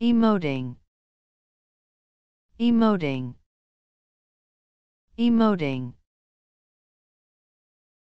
emoting, emoting, emoting.